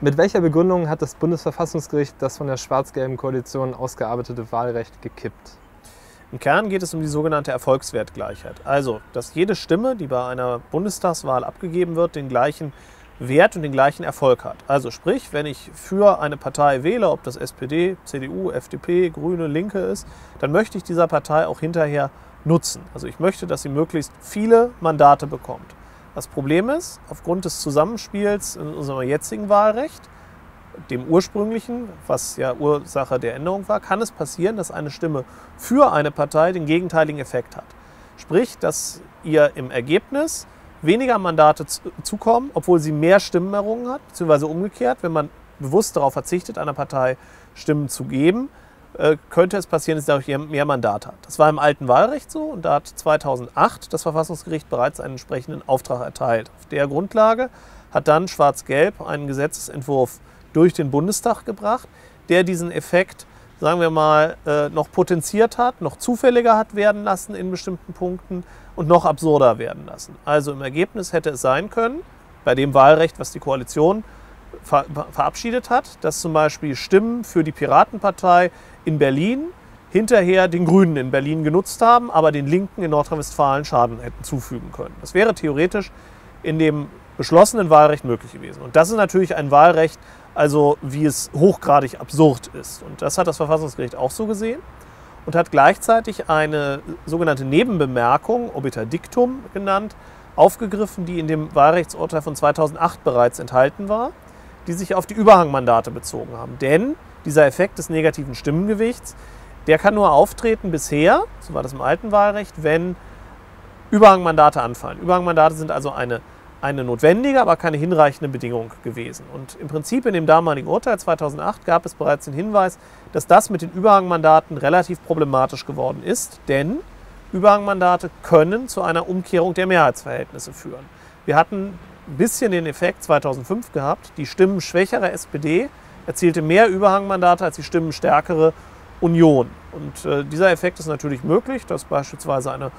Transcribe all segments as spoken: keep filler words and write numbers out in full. Mit welcher Begründung hat das Bundesverfassungsgericht das von der schwarz-gelben Koalition ausgearbeitete Wahlrecht gekippt? Im Kern geht es um die sogenannte Erfolgswertgleichheit. Also, dass jede Stimme, die bei einer Bundestagswahl abgegeben wird, den gleichen Wert und den gleichen Erfolg hat. Also sprich, wenn ich für eine Partei wähle, ob das S P D, C D U, F D P, Grüne, Linke ist, dann möchte ich dieser Partei auch hinterher nutzen. Also ich möchte, dass sie möglichst viele Mandate bekommt. Das Problem ist, aufgrund des Zusammenspiels in unserem jetzigen Wahlrecht, dem ursprünglichen, was ja Ursache der Änderung war, kann es passieren, dass eine Stimme für eine Partei den gegenteiligen Effekt hat. Sprich, dass ihr im Ergebnis weniger Mandate zukommen, obwohl sie mehr Stimmen errungen hat, beziehungsweise umgekehrt, wenn man bewusst darauf verzichtet, einer Partei Stimmen zu geben, könnte es passieren, dass dadurch mehr Mandat hat. Das war im alten Wahlrecht so und da hat zweitausendacht das Verfassungsgericht bereits einen entsprechenden Auftrag erteilt. Auf der Grundlage hat dann Schwarz-Gelb einen Gesetzesentwurf durch den Bundestag gebracht, der diesen Effekt, sagen wir mal, noch potenziert hat, noch zufälliger hat werden lassen in bestimmten Punkten und noch absurder werden lassen. Also im Ergebnis hätte es sein können, bei dem Wahlrecht, was die Koalition ver- verabschiedet hat, dass zum Beispiel Stimmen für die Piratenpartei in Berlin hinterher den Grünen in Berlin genutzt haben, aber den Linken in Nordrhein-Westfalen Schaden hätten zufügen können. Das wäre theoretisch in dem beschlossenen Wahlrecht möglich gewesen. Und das ist natürlich ein Wahlrecht, also wie es hochgradig absurd ist. Und das hat das Verfassungsgericht auch so gesehen und hat gleichzeitig eine sogenannte Nebenbemerkung, obiter dictum genannt, aufgegriffen, die in dem Wahlrechtsurteil von zweitausendacht bereits enthalten war, die sich auf die Überhangmandate bezogen haben. Denn dieser Effekt des negativen Stimmengewichts, der kann nur auftreten bisher, so war das im alten Wahlrecht, wenn Überhangmandate anfallen. Überhangmandate sind also eine, eine notwendige, aber keine hinreichende Bedingung gewesen. Und im Prinzip in dem damaligen Urteil zweitausendacht gab es bereits den Hinweis, dass das mit den Überhangmandaten relativ problematisch geworden ist, denn Überhangmandate können zu einer Umkehrung der Mehrheitsverhältnisse führen. Wir hatten ein bisschen den Effekt zweitausendfünf gehabt, die stimmenschwächere S P D erzielte mehr Überhangmandate als die stimmenstärkere Union. Und äh, dieser Effekt ist natürlich möglich, dass beispielsweise eine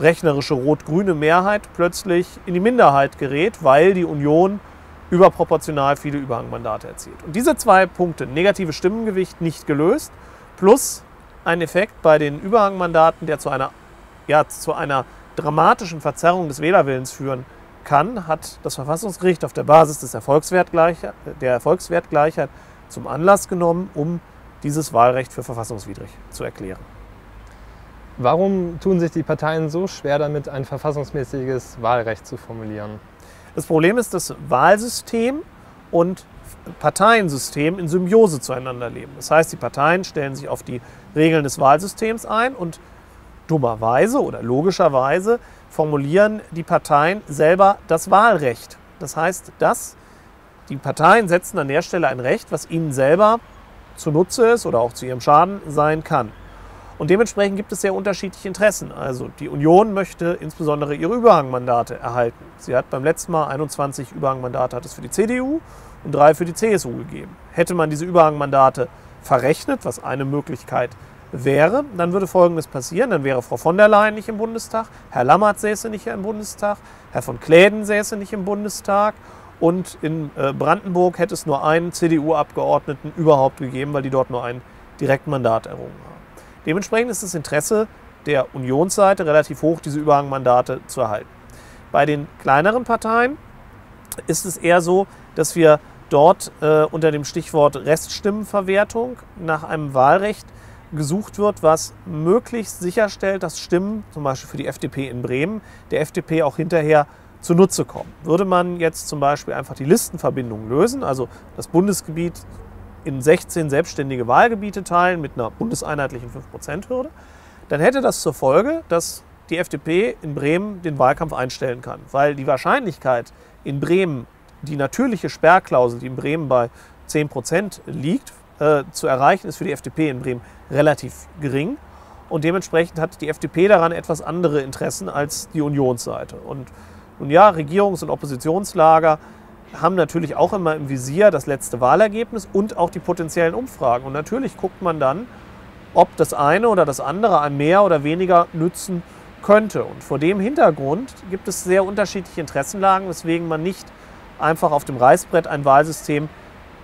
rechnerische rot-grüne Mehrheit plötzlich in die Minderheit gerät, weil die Union überproportional viele Überhangmandate erzielt. Und diese zwei Punkte, negatives Stimmengewicht nicht gelöst, plus ein Effekt bei den Überhangmandaten, der zu einer, ja, zu einer dramatischen Verzerrung des Wählerwillens führen kann, hat das Verfassungsgericht auf der Basis des Erfolgswertgleichheit, der Erfolgswertgleichheit zum Anlass genommen, um dieses Wahlrecht für verfassungswidrig zu erklären. Warum tun sich die Parteien so schwer damit, ein verfassungsmäßiges Wahlrecht zu formulieren? Das Problem ist, dass Wahlsystem und Parteiensystem in Symbiose zueinander leben. Das heißt, die Parteien stellen sich auf die Regeln des Wahlsystems ein und dummerweise oder logischerweise formulieren die Parteien selber das Wahlrecht. Das heißt, dass die Parteien setzen an der Stelle ein Recht, was ihnen selber zunutze ist oder auch zu ihrem Schaden sein kann. Und dementsprechend gibt es sehr unterschiedliche Interessen. Also die Union möchte insbesondere ihre Überhangmandate erhalten. Sie hat beim letzten Mal einundzwanzig Überhangmandate hat es für die C D U und drei für die C S U gegeben. Hätte man diese Überhangmandate verrechnet, was eine Möglichkeit wäre, dann würde Folgendes passieren. Dann wäre Frau von der Leyen nicht im Bundestag, Herr Lammert säße nicht im Bundestag, Herr von Kläden säße nicht im Bundestag und in Brandenburg hätte es nur einen C D U-Abgeordneten überhaupt gegeben, weil die dort nur ein Direktmandat errungen haben. Dementsprechend ist das Interesse der Unionsseite relativ hoch, diese Überhangmandate zu erhalten. Bei den kleineren Parteien ist es eher so, dass wir dort äh, unter dem Stichwort Reststimmenverwertung nach einem Wahlrecht gesucht wird, was möglichst sicherstellt, dass Stimmen, zum Beispiel für die F D P in Bremen, der F D P auch hinterher zunutze kommen. Würde man jetzt zum Beispiel einfach die Listenverbindung lösen, also das Bundesgebiet in sechzehn selbstständige Wahlgebiete teilen mit einer bundeseinheitlichen fünf Prozent-Hürde, dann hätte das zur Folge, dass die F D P in Bremen den Wahlkampf einstellen kann, weil die Wahrscheinlichkeit in Bremen, die natürliche Sperrklausel, die in Bremen bei zehn Prozent liegt, äh, zu erreichen, ist für die F D P in Bremen relativ gering und dementsprechend hat die F D P daran etwas andere Interessen als die Unionsseite. Und nun ja, Regierungs- und Oppositionslager haben natürlich auch immer im Visier das letzte Wahlergebnis und auch die potenziellen Umfragen. Und natürlich guckt man dann, ob das eine oder das andere einem mehr oder weniger nützen könnte. Und vor dem Hintergrund gibt es sehr unterschiedliche Interessenlagen, weswegen man nicht einfach auf dem Reißbrett ein Wahlsystem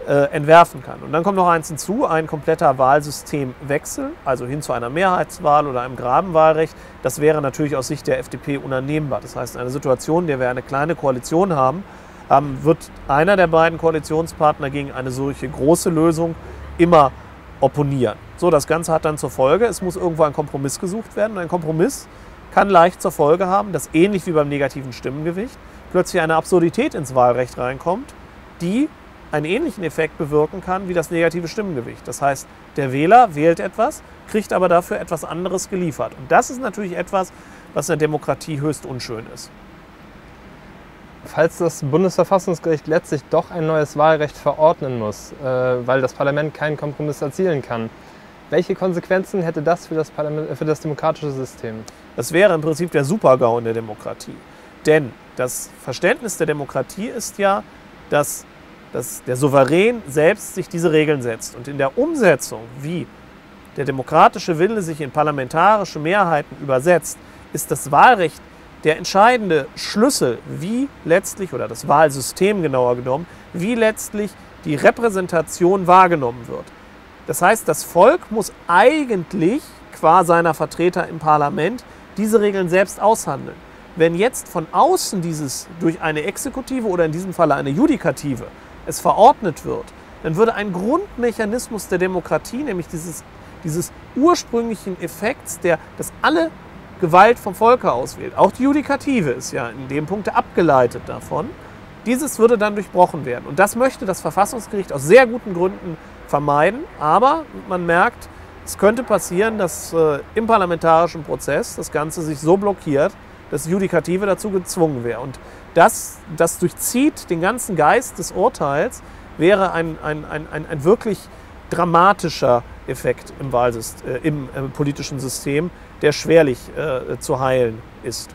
äh, entwerfen kann. Und dann kommt noch eins hinzu, ein kompletter Wahlsystemwechsel, also hin zu einer Mehrheitswahl oder einem Grabenwahlrecht. Das wäre natürlich aus Sicht der F D P unannehmbar. Das heißt, in einer Situation, in der wir eine kleine Koalition haben, ähm, wird einer der beiden Koalitionspartner gegen eine solche große Lösung immer opponieren. So, das Ganze hat dann zur Folge, es muss irgendwo ein Kompromiss gesucht werden. Und ein Kompromiss kann leicht zur Folge haben, dass ähnlich wie beim negativen Stimmengewicht plötzlich eine Absurdität ins Wahlrecht reinkommt, die einen ähnlichen Effekt bewirken kann wie das negative Stimmengewicht. Das heißt, der Wähler wählt etwas, kriegt aber dafür etwas anderes geliefert. Und das ist natürlich etwas, was in der Demokratie höchst unschön ist. Falls das Bundesverfassungsgericht letztlich doch ein neues Wahlrecht verordnen muss, weil das Parlament keinen Kompromiss erzielen kann, welche Konsequenzen hätte das für das Parlament, für das demokratische System? Das wäre im Prinzip der Super-GAU in der Demokratie. Denn das Verständnis der Demokratie ist ja, dass dass der Souverän selbst sich diese Regeln setzt. Und in der Umsetzung, wie der demokratische Wille sich in parlamentarische Mehrheiten übersetzt, ist das Wahlrecht der entscheidende Schlüssel, wie letztlich, oder das Wahlsystem genauer genommen, wie letztlich die Repräsentation wahrgenommen wird. Das heißt, das Volk muss eigentlich qua seiner Vertreter im Parlament diese Regeln selbst aushandeln. Wenn jetzt von außen dieses durch eine Exekutive oder in diesem Falle eine Judikative es verordnet wird, dann würde ein Grundmechanismus der Demokratie, nämlich dieses, dieses ursprünglichen Effekts, der, dass alle Gewalt vom Volke auswählt, auch die Judikative ist ja in dem Punkt abgeleitet davon, dieses würde dann durchbrochen werden. Und das möchte das Verfassungsgericht aus sehr guten Gründen vermeiden, aber man merkt, es könnte passieren, dass äh, im parlamentarischen Prozess das Ganze sich so blockiert, dass die Judikative dazu gezwungen wäre. Und das, das durchzieht den ganzen Geist des Urteils, wäre ein, ein, ein, ein wirklich dramatischer Effekt im, Wahlsystem, äh, im äh, politischen System, der schwerlich äh, zu heilen ist.